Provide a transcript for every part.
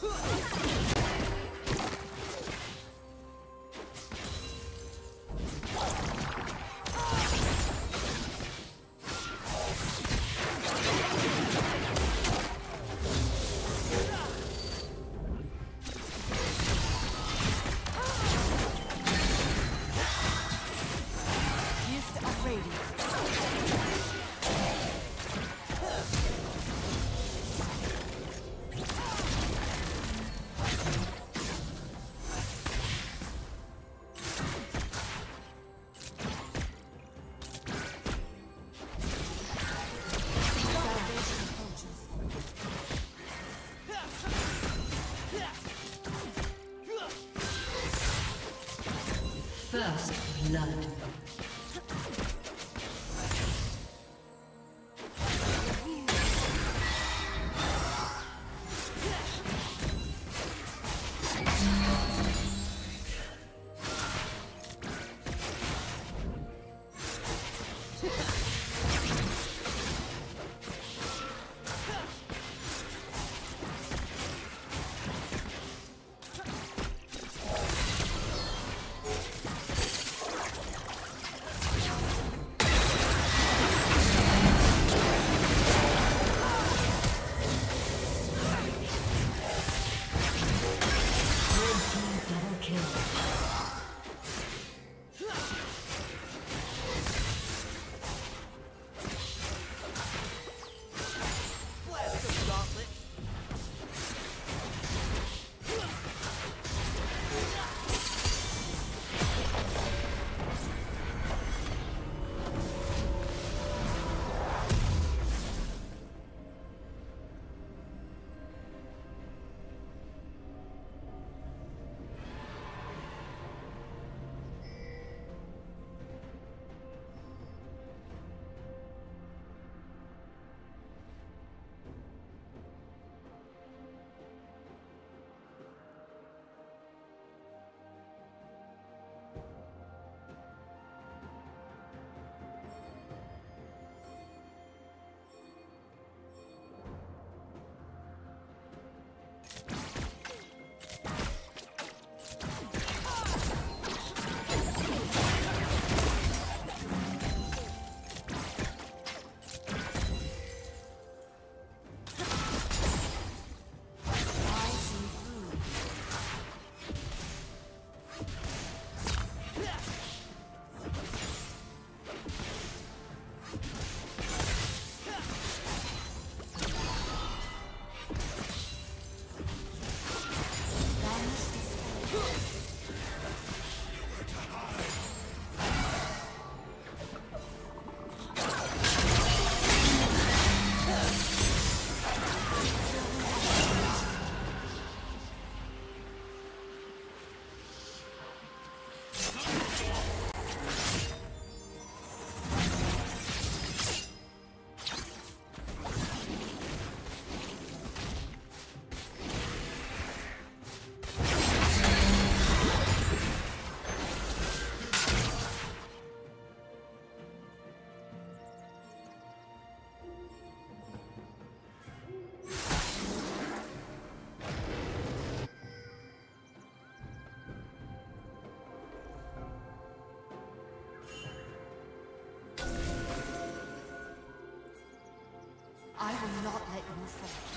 First blood. I will not let you fall.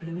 Blue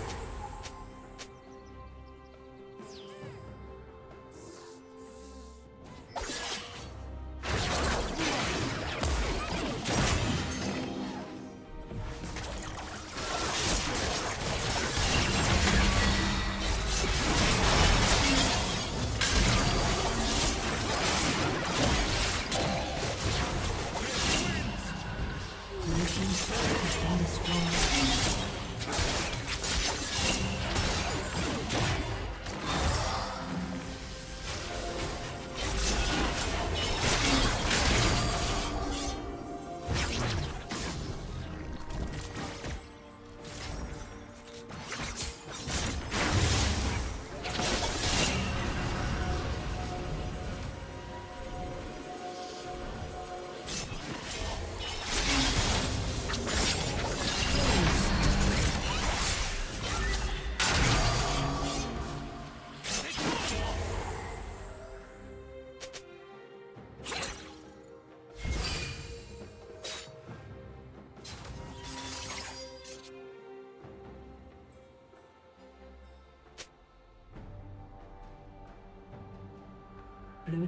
Blue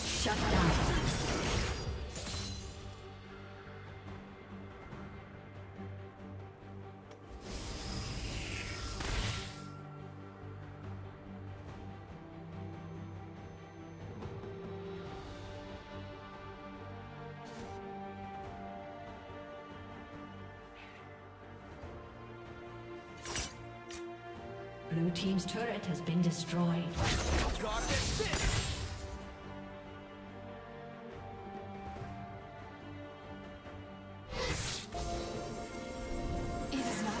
Shut down. Blue team's turret has been destroyed. God, that's it. It is not.